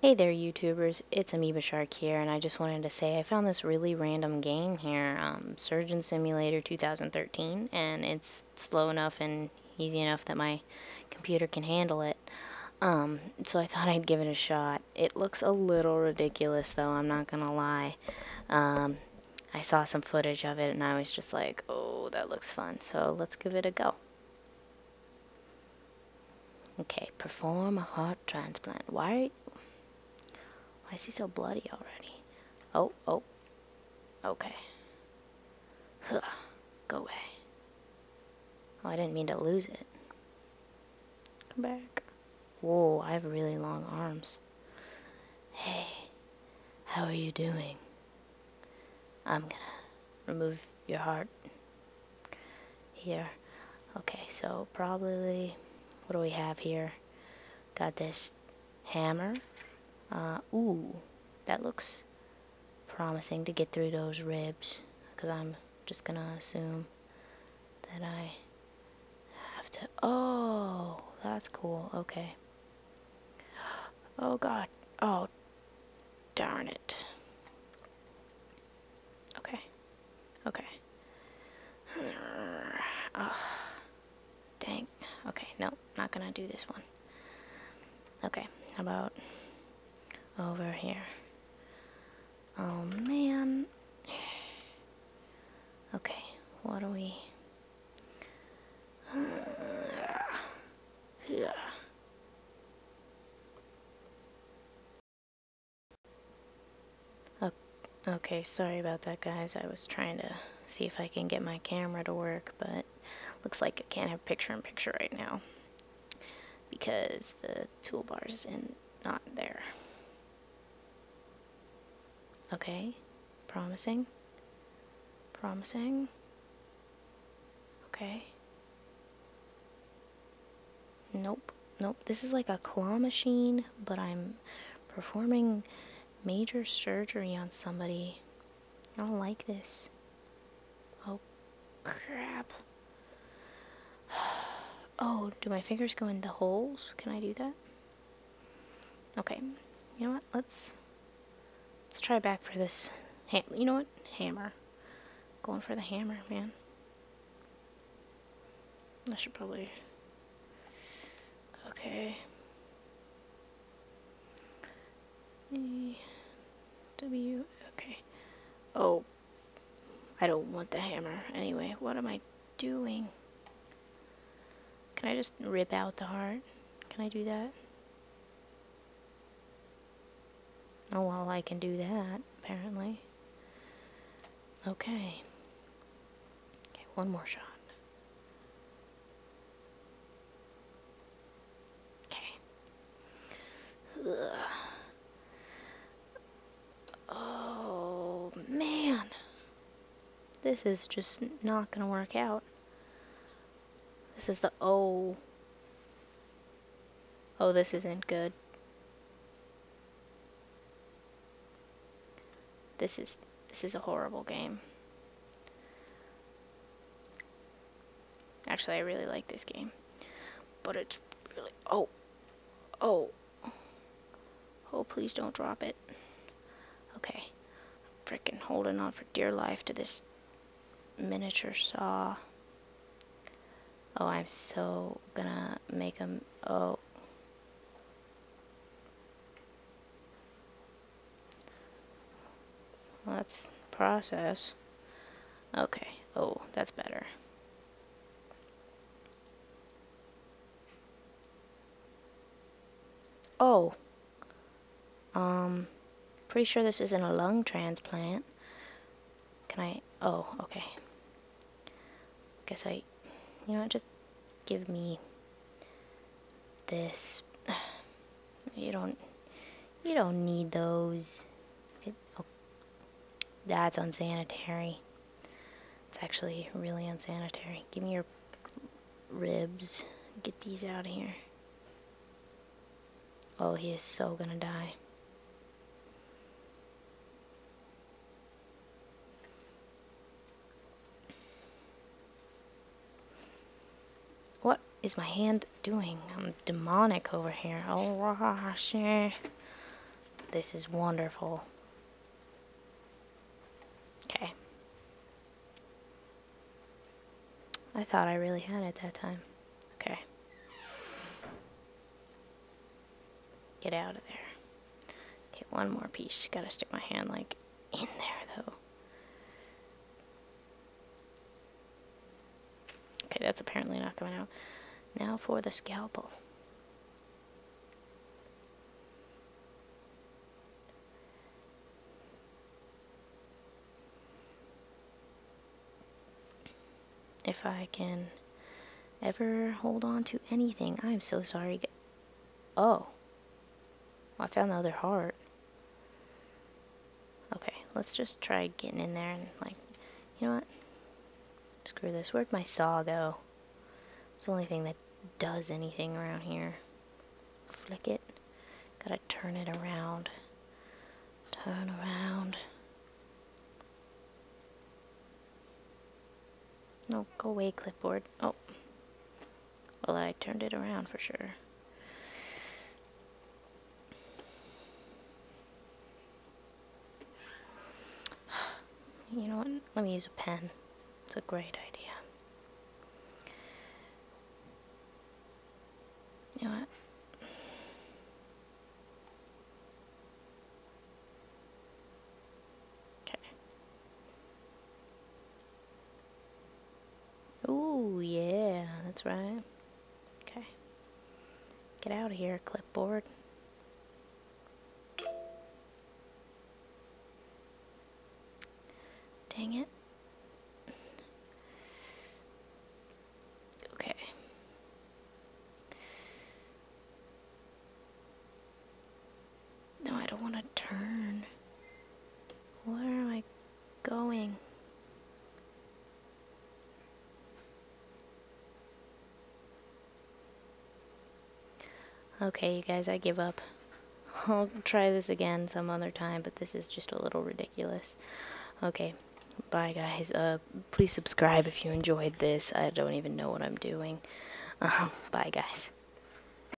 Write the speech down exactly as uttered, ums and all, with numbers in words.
Hey there YouTubers, it's Amoeba Shark here, and I just wanted to say I found this really random game here, um, Surgeon Simulator two thousand thirteen, and it's slow enough and easy enough that my computer can handle it, um, so I thought I'd give it a shot. It looks a little ridiculous though, I'm not gonna lie. um, I saw some footage of it and I was just like, oh, that looks fun, so let's give it a go. Okay, perform a heart transplant. Why are you Why is he so bloody already? Oh, oh. Okay. Huh. Go away. Oh, I didn't mean to lose it. Come back. Whoa, I have really long arms. Hey, how are you doing? I'm gonna remove your heart. Here. Okay, so probably, what do we have here? Got this hammer. Uh, ooh, that looks promising to get through those ribs, because I'm just gonna assume that I have to. Oh, that's cool. Okay. Oh god. Oh, darn it. Okay. Okay. Oh, dang. Okay, no, not gonna do this one. Okay, how about over here? Oh man. Okay, what do we? Okay, sorry about that, guys. I was trying to see if I can get my camera to work, but looks like I can't have picture in picture right now because the toolbar's in not there. Okay, promising, promising, okay, nope, nope, this is like a claw machine, but I'm performing major surgery on somebody. I don't like this. Oh, crap. Oh, do my fingers go in the holes? Can I do that? Okay, you know what, let's... Let's try back for this. Ha you know what? Hammer. Going for the hammer, man. I should probably. Okay. E W. Okay. Oh. I don't want the hammer. Anyway, what am I doing? Can I just rip out the heart? Can I do that? Oh, well, I can do that, apparently. Okay. Okay, one more shot. Okay. Ugh. Oh, man. This is just not gonna work out. This is the... Oh. Oh, this isn't good. This is, this is a horrible game. Actually, I really like this game. But it's really, oh, oh. Oh, please don't drop it. Okay, I'm frickin' holding on for dear life to this miniature saw. Oh, I'm so gonna make him, oh. Let's process. Okay. Oh, that's better. Oh. Um, pretty sure this isn't a lung transplant. Can I? Oh, okay. Guess I, you know, just give me this. You don't, you don't need those. Okay. Oh. That's unsanitary. It's actually really unsanitary. Give me your ribs. Get these out of here. Oh, he is so gonna die. What is my hand doing? I'm demonic over here. Oh, gosh. This is wonderful. Okay. I thought I really had it that time. Okay. Get out of there. Okay, one more piece. Gotta stick my hand, like, in there, though. Okay, that's apparently not coming out. Now for the scalpel. If I can ever hold on to anything, I'm so sorry. Oh. Well, I found the other heart. Okay, let's just try getting in there and, like, you know what? Screw this. Where'd my saw go? It's the only thing that does anything around here. Flick it. Gotta turn it around. Turn around. No, go away, clipboard. Oh. Well, I turned it around for sure. You know what? Let me use a pen. It's a great idea. You know what? Ooh, yeah, that's right. Okay. Get out of here, clipboard. Dang it. Okay. No, I don't want to turn. Where am I going? Okay, you guys, I give up. I'll try this again some other time, but this is just a little ridiculous. Okay, bye, guys. Uh, please subscribe if you enjoyed this. I don't even know what I'm doing. Um, bye, guys.